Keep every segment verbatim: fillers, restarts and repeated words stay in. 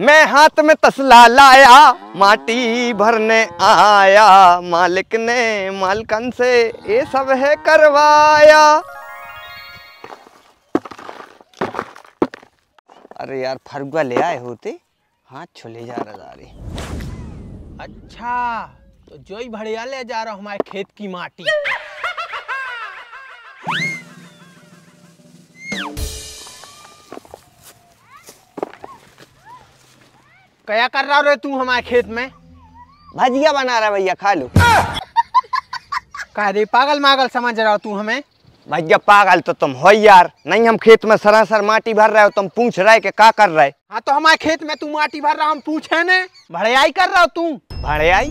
मैं हाथ में तसला लाया, माटी भरने आया, मालिक ने मालकन से ये सब है करवाया। अरे यार फरगुआ ले आए होते, हाथ छोले जा रहा रे। अच्छा तो जोई भड़िया ले जा रहा हमारे खेत की माटी। क्या कर रहा रे तू हमारे खेत में? भजिया बना रहा भैया, खा लो। कह रे पागल मागल समझ रहा हो तू हमें? भैया पागल तो तुम हो यार, नहीं हम खेत में सरासर माटी भर रहे हो, तुम पूछ रहे कि क्या कर रहे? हाँ तो हमारे खेत में तू माटी भर रहा, हम पूछे ने? भड़ियाई कर रहा हो तू? भड़ियाई?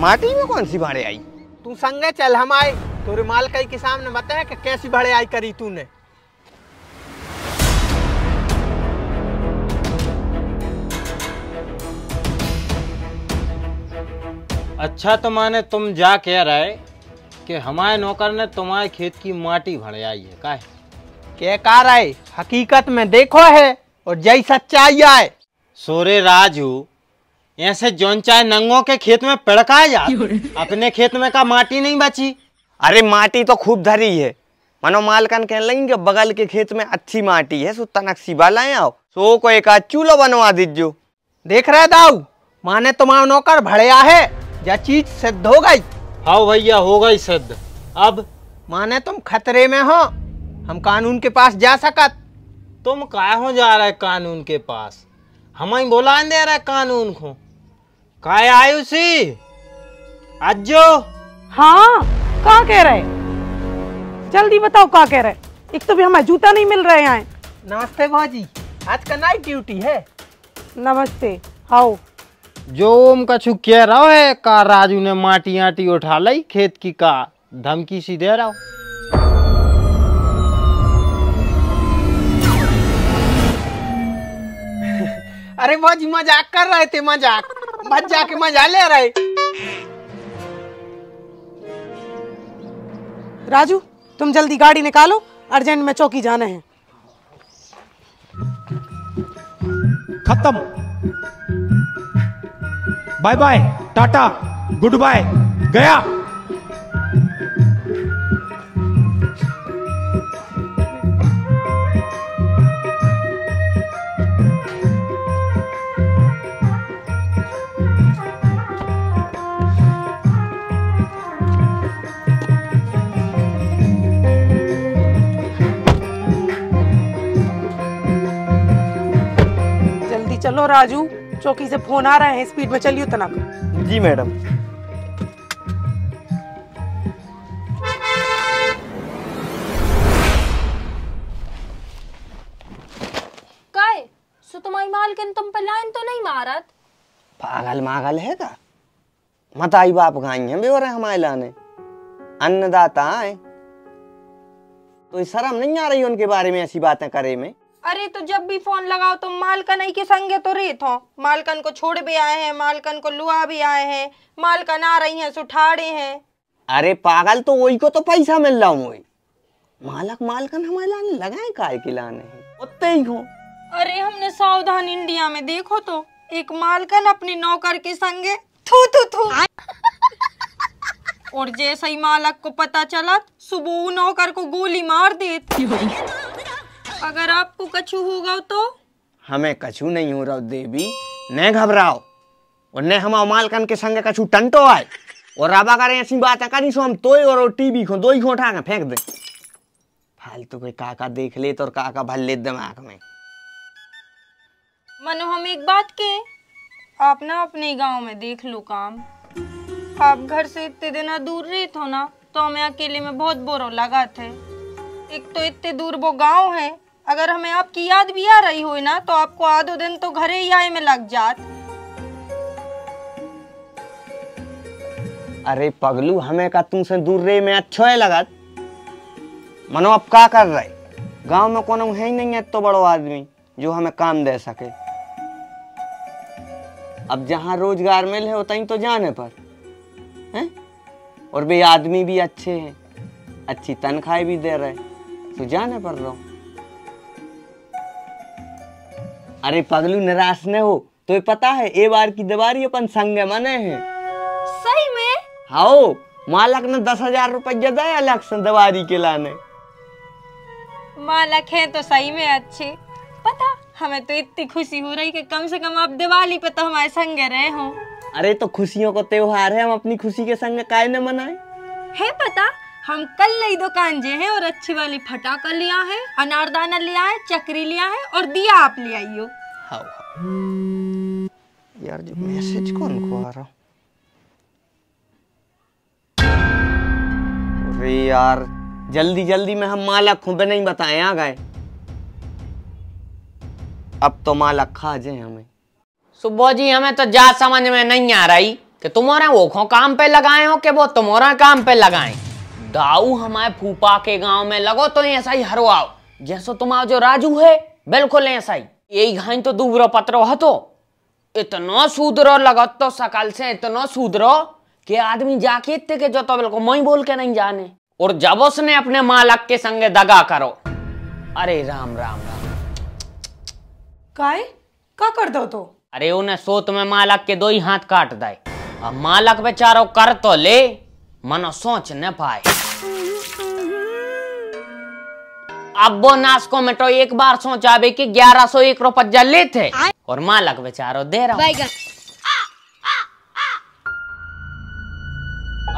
माटी में कौन सी भड़ियाई? तू संगे चल हम आए, तोरे मालकाई के सामने बताया कि कैसी भड़ियाई करी तूने। अच्छा तो माने तुम जा कह रहे कि हमारे नौकर ने तुम्हारे खेत की माटी भड़ियाई है? काहे क्या कह रहा है? हकीकत में देखो है और जय सच्चाई आए। सोरे राजू ऐसे जौन चाहे नंगों के खेत में पड़का जा, अपने खेत में का माटी नहीं बची। अरे माटी तो खूब धरी है, मानो मालकन कहने लगी कि बगल के खेत में अच्छी माटी है, सो तनक सिबा लाए आओ, सो को एक आध चूल्हो बनवा दीजियो। देख रहे दाऊ माने तुम्हारा नौकर भड़िया है, जा चीज सिद्ध हो गई। हाँ भैया हो गई सिद्ध। अब माने तुम खतरे में हो, हम कानून के पास जा सकत। तुम काहे हो जा रहे कानून के पास? हम ही बोला दे रहे कानून को। काहे आयुषी अज्जो? हाँ क्या कह रहे, जल्दी बताओ क्या कह रहे? एक तो भी हमें जूता नहीं मिल रहे हैं। नमस्ते भाजी, आज का नाइट ड्यूटी है। नमस्ते। आओ जो ओम कछु कह रहा है का राजू ने माटी आटी उठा लाई खेत की, का धमकी सी दे रहा हो? अरे भाजी मजाक कर रहे थे, मजाक बच जाके मजा ले रहे। राजू तुम जल्दी गाड़ी निकालो, अर्जेंट में चौकी जाना है। खत्म, bye bye, Tata, good bye, गया। जल्दी चलो राजू, चौकी से फोन आ रहा है, स्पीड में चलियो तनाक। जी मैडम। काय सो तुम्हारी मालकिन तुम पे लाइन तो नहीं मारत? पागल मागल है का? मताई बाप गाई है बेवरे हमारे लाने, अन्नदाता है तो शर्म नहीं आ रही उनके बारे में ऐसी बातें करे में? अरे तो जब भी फोन लगाओ तो मालकन ही के संगे तो रेत हो। मालकन को छोड़ भी आए हैं, मालकन को लुआ भी आए हैं, मालकन आ रही हैं, सुठाड़े हैं। अरे पागल तो वही को तो पैसा मिल रहा हूँ, मालक मालकन हमारे लाने लगाए काय के लाने उतने ही हो। अरे हमने सावधान इंडिया में देखो तो एक मालकन अपने नौकर के संगे थू थू थू और जैसे ही मालक को पता चला सुबह वो नौकर को गोली मार देती। अगर आपको कछु होगा तो? हमें कछु नहीं हो रहा देवी, न घबराओ, और न हमारे मालकन के संगे कछु टंटो आए। और अब अगर ऐसी बात करी सो हम तो ही और टीवी खो दो ही खो उठा के फेंक दे। फालतू के काका देख ले तो, और काका भर ले दिमाग में। मनो हम एक बात के, आप ना अपने गांव में देख लो काम, आप घर से इतने दिन दूर रहते हो ना तो हमें अकेले में बहुत बोरो लगा थे। एक तो इतने दूर वो गाँव है, अगर हमें आपकी याद भी आ रही हो ना तो आपको आधो दिन तो घरे ही आए में लग जात। अरे पगलू हमें का तुमसे दूर रहे में अच्छा है लगत। मनो अब क्या कर रहे, गांव में कोनो है ही नहीं है तो बड़ो आदमी जो हमें काम दे सके। अब जहाँ रोजगार मिले होता ही तो जाने पर है, और वे आदमी भी अच्छे हैं, अच्छी तनख्वाह भी दे रहे तो जाने पर रहो। अरे पगलू निराश न हो, तो पता है ए बार की दीवारी अपन संगे मने हैं। सही में? हाओ, मालक ने दस हजार रुपया दिया अलग से दीवारी के लाने। मालक है तो सही में अच्छे। पता हमें तो इतनी खुशी हो रही कि कम से कम आप दिवाली पे तो हमारे संगे रहे हो। अरे तो खुशियों का त्योहार है, हम अपनी खुशी के संग काहे न मनाए। है पता हम कल नई दुकान जे हैं और अच्छी वाली फटाका लिया है, अनारदाना लिया है, चक्री लिया है और दिया आप ले आइयो। हाँ यार, जो मैसेज कौन को आ रहा? अरे यार जल्दी जल्दी में हम मालक को भी नहीं बताए आ गए। अब तो मालक खा जाए हमें। सुबह जी हमें तो जा समझ में नहीं आ रही कि तुम्हारा वो काम पे लगाए हो कि वो तुम्हारा काम पे लगाए। दाऊ हमारे फूफा के गांव में लगो तो ऐसा ही हरो आओ जैसो तुम्हारा जो राजू है बिल्कुल ऐसा ही। यही घाई तो दूबरो पत्रो हतो, इतना सूदरो लगत तो सकल से, इतना सूदरो कि आदमी जाके इतने के जो तो बिल्कुल मई बोल के नहीं जाने। और जब उसने अपने मालक के संगे दगा करो, अरे राम राम राम काय का कर दो तो? अरे उन्हें सोत में मालक के दो ही हाथ काट दे। अब मालक बेचारो कर तो ले मनो सोच न पाए। अब वो नासको में तो एक बार सोचा बे कि ग्यारह सौ एक रुपया लेते और मालक बेचारो दे रहा।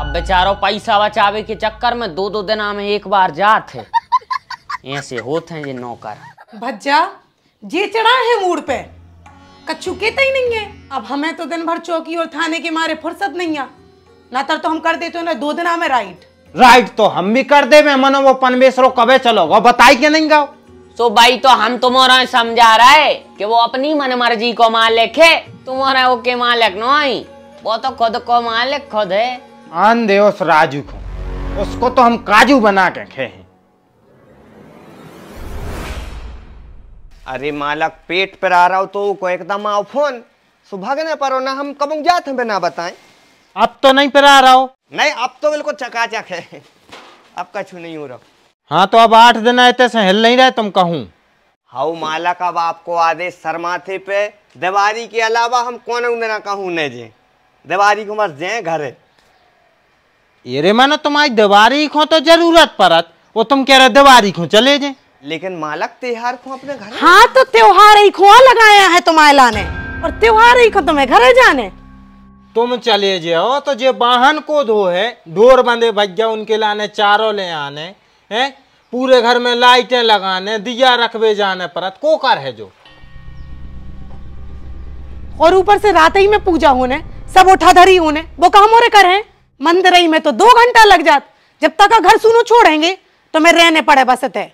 अब बेचारो पैसा बचावे के चक्कर में दो दो दिन में एक बार जाते। ऐसे होते हैं ये नौकर। भज्जा जे चढ़ा है मूड पे कच्चू कहता ही नहीं है। अब हमें तो दिन भर चौकी और थाने के मारे फुर्सत नहीं है ना, तर तो हम कर देते ना दो दिन में राइट राइट तो हम भी कर दे में मनो वो पनवेशरो कबे चलोगा बताई के नहीं गाओ। सो भाई तो हम तुम्हारा समझा रहा है कि वो अपनी मन मर्जी को मालिक है, तुम्हारा वो के मालिक नहीं, वो तो खुद को मालिक खुद है। आन दे उस राजू को, उसको तो हम काजू बना के खे हैं। अरे मालक पेट पर आ रहा हो तो को एकदम आओ फोन सुबह के ना परो ना हम कब जाते हैं बिना बताए। अब तो नहीं पर आ रहा हो? नहीं अब तो बिल्कुल चकाचक है, अब कछु नहीं हो रहा। हाँ तो अब आठ दिन आते से हिल नहीं रहे तुम कहूँ। हाउ मालक अब आपको आदेश शर्माथे पे दीवारी के अलावा हम कौन दिन कहूँ न जे दीवारी को मत जाए घरे। ये मानो तुम्हारी दीवारी खो तो जरूरत पड़त, वो तुम कह रहे दीवारी खो चले जे। लेकिन मालक त्योहार खो अपने घर। हाँ तो त्योहार ही खो लगाया है तुम्हारे लाने और त्योहार ही खो तुम्हें घरे जाने। तुम चले जाओ तो जे वाहन को धो है ढोर बंदे भैया उनके लाने चारों ले आने हैं, पूरे घर में लाइटें लगाने, दिया रखवे जाने परत को कर है जो। और ऊपर से रात ही में पूजा होने, सब उठाधरी होने, वो काम और कर है। मंदिर ही में तो दो घंटा लग जात, जब तक घर सुनो छोड़ेंगे तो मैं रहने पड़े बस ते।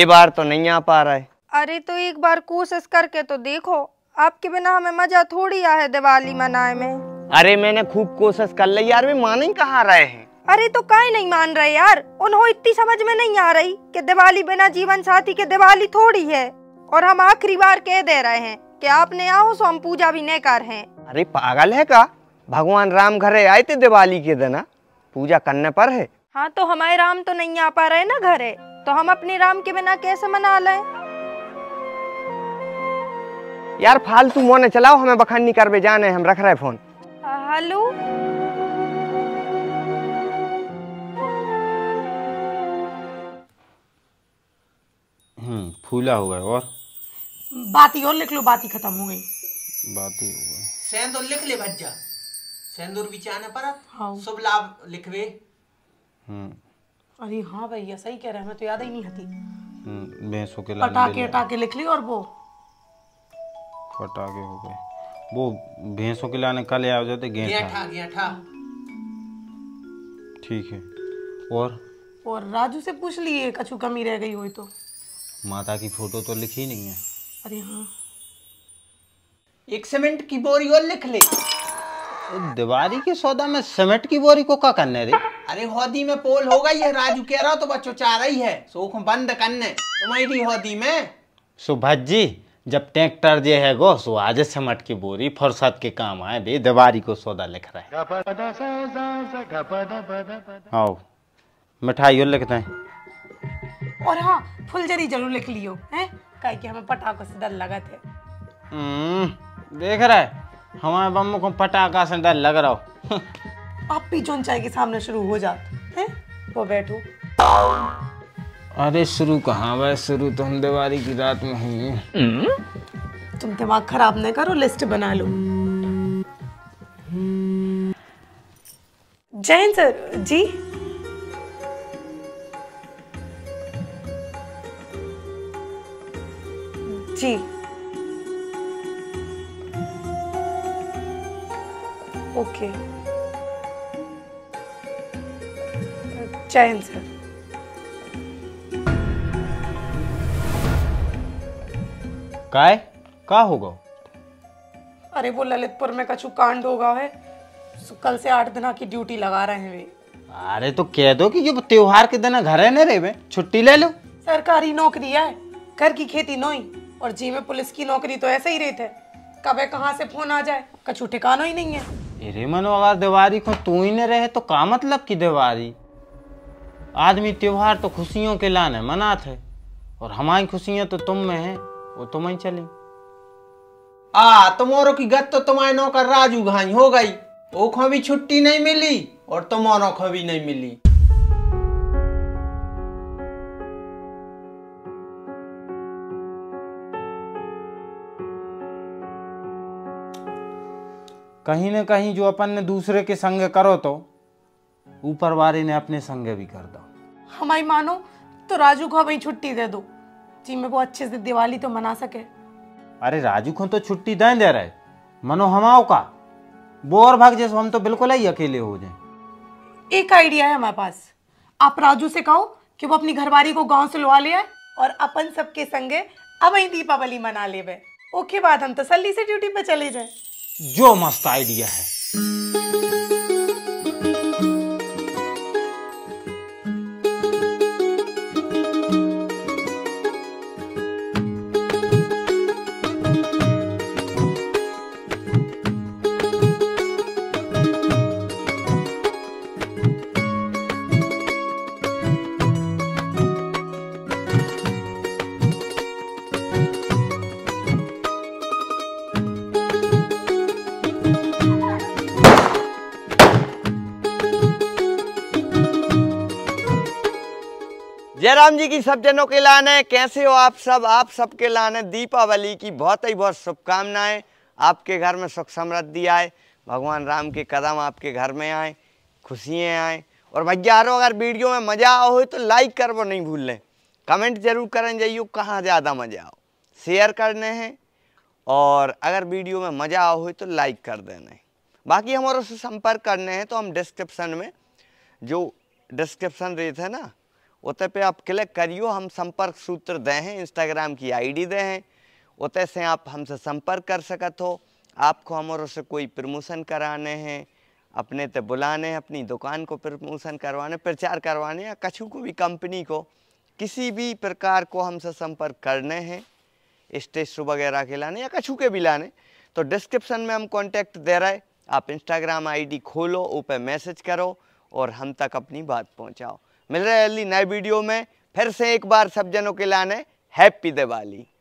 ए बार तो नहीं आ पा रहा है। अरे तो एक बार कोशिश करके तो देखो, आपके बिना हमें मजा थोड़ी आ है दिवाली मनाए में। अरे मैंने खूब कोशिश कर ली यार, वे मान ही कहाँ रहे हैं। अरे तो काहे नहीं मान रहे यार, उन्हों इतनी समझ में नहीं आ रही कि दिवाली बिना जीवन साथी के दिवाली थोड़ी है। और हम आखिरी बार कह दे रहे हैं कि आपने आओ सो हम पूजा भी नहीं कर हैं। अरे पागल है का, भगवान राम घरे आए थे दिवाली के दिन, पूजा करने पर है। हाँ तो हमारे राम तो नहीं आ पा रहे ना घरे, तो हम अपने राम के बिना कैसे मना लें। यार फालतू मोने चलाओ, हमें बखानी कर बेजाने, हम रख रहे फोन। हेलो हम्म फूला हो गया और बाती और लिख लो, बाती खत्म हो गई। बाती हो गई सेंदूर लिख ले भज्जा, सेंदूर बिछाने पर सब लाभ लिखवे। हम्म अरे हाँ भैया सही कह रहे हैं, मैं तो याद ही नहीं हती। हम्म भैंसों के पटाखे पटाखे लिख ली और वो पटाखे हो गए, वो भैंसों के लाने कल आ जाते। गेंठा गेंठा ठीक है। और और राजू से पूछ लिए कछु कमी रह गई हो तो। माता की फोटो तो लिखी नहीं है। अरे हाँ एक सीमेंट की बोरी और लिख ले। दिवाली के सौदा में सीमेंट की बोरी को क्या करने रे? अरे होदी में पोल हो गई है, राजू कह रहा तो बच्चों चाह रही है सोख बंद करने तुम्हारी होदी में। सुभाष जी जब ट्रैक्टर जे है गो सो आज समट की बोरी फुर्सत के काम आए बे दीवारी को सौदा लिख रहे। आओ मिठाई और लिखते हैं। और हाँ फुलझड़ी जरूर लिख लियो हैं, काहे कि हमें पटाखों से डर लगत है। हम्म, देख रहा है हमारे बम्मू को पटाखा से डर लग रहा हो। आप भी जोन चाय के सामने शुरू हो जाते हैं, वो बैठो। अरे शुरू कहाँ भाई, शुरू तो हम दिवाली की रात में ही। तुम दिमाग खराब नहीं करो, लिस्ट बना लो। जैन सर जी, जी ओके। जैन सर काय का होगा? अरे वो ललितपुर में कछु कांड होगा है, कल से आठ दिन की ड्यूटी लगा रहे हैं वे। अरे तो कह दो कि जो त्योहार के दिन घर है न रे वे, छुट्टी ले लो। सरकारी नौकरी है, घर की खेती नहीं, और जी में पुलिस की नौकरी तो ऐसे ही रहते है, कब कहाँ से फोन आ जाए कछु ठिकाना ही नहीं है। अरे मनो अगर दिवाली को तू ही न रहे तो का मतलब की दिवाली? आदमी त्योहार तो खुशियों के लाने मनाते है, और हमारी खुशियाँ तो तुम में है, वो तुम ही चली। आ तुम्हारों की गत तो तुम्हारे नौकर राजू घाई हो गई, ओखों भी छुट्टी नहीं मिली और तुम्हारों को भी नहीं मिली। कहीं ना कहीं जो अपन ने दूसरे के संग करो तो ऊपर वाले ने अपने संग भी कर दो। हमारी मानो तो राजू को भाई छुट्टी दे दो, जी में वो अच्छे से दिवाली तो मना सके। अरे राजू को तो छुट्टी नहीं दे रहे, मनो हमाओ का वो और भाग जैसे, हम तो बिल्कुल ही अकेले हो जाए। एक आइडिया है हमारे पास, आप राजू से कहो कि वो अपनी घरवाली को गांव से लुआ ले आए और अपन सबके संगे अब ही दीपावली मना ले। ओके बाद हम तसल्ली से ड्यूटी पे चले जाए। जो मस्त आइडिया है। जयराम जी की सब जनों के लाने, कैसे हो आप सब? आप सबके लाने दीपावली की बहुत ही बहुत शुभकामनाएं। आपके घर में सुख समृद्धि आए, भगवान राम के कदम आपके घर में आए, खुशियाँ आए। और भैया हारो अगर वीडियो में मज़ा आओ हो तो लाइक करवो नहीं भूल लें, कमेंट जरूर करें जाइयो कहाँ ज़्यादा मज़ा आओ, शेयर करने हैं। और अगर वीडियो में मज़ा आओ हो तो लाइक कर देना। बाकी हमारे से संपर्क करने हैं तो हम डिस्क्रिप्सन में जो डिस्क्रिप्सन रेट है ना उतने पे आप क्लिक करियो, हम संपर्क सूत्र दे हैं, इंस्टाग्राम की आईडी दे हैं, उतने से आप हमसे संपर्क कर सकत हो। आपको हमारे से कोई प्रमोशन कराने हैं, अपने तो बुलाने हैं, अपनी दुकान को प्रमोशन करवाने, प्रचार करवाने, या कछु को भी कंपनी को, किसी भी प्रकार को हमसे संपर्क करने हैं, स्टेज शो वगैरह के लाने या कछु के भी लाने, तो डिस्क्रिप्सन में हम कॉन्टैक्ट दे रहे। आप इंस्टाग्राम आई डी खोलो, ऊपर मैसेज करो और हम तक अपनी बात पहुँचाओ। मिल रहे हैं अगली नए वीडियो में। फिर से एक बार सब जनों के लाने हैप्पी दिवाली।